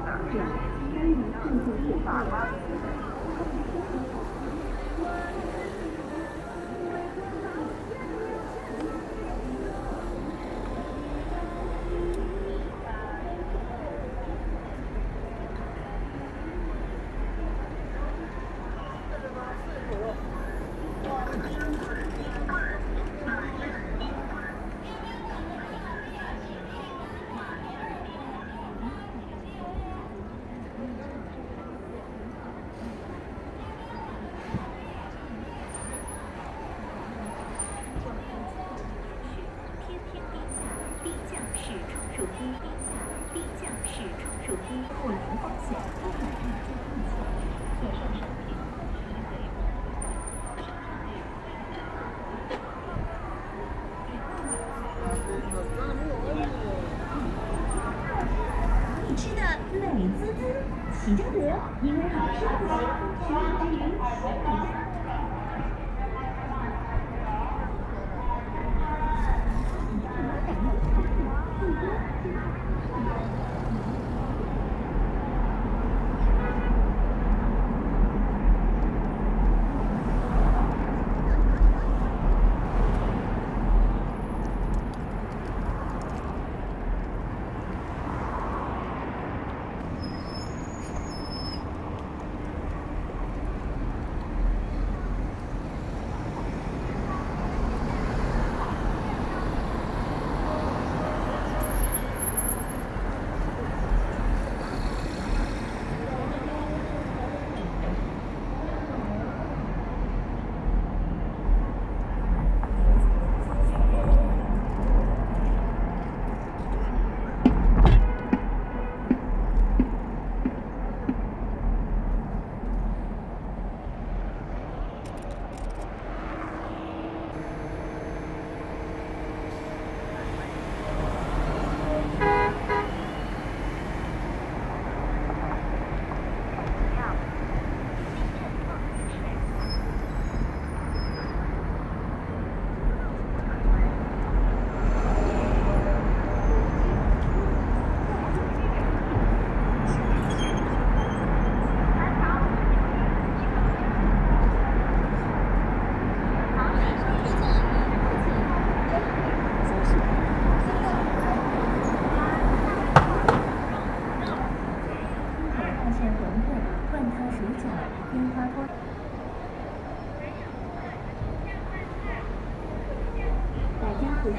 这样该以进步步伐。 你吃的美滋滋，喜着得，因为好吃不行，吃一只鱼。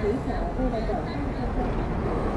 水饺为了等待客户，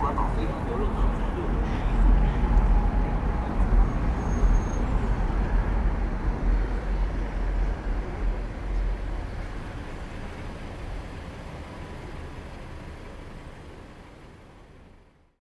管保护。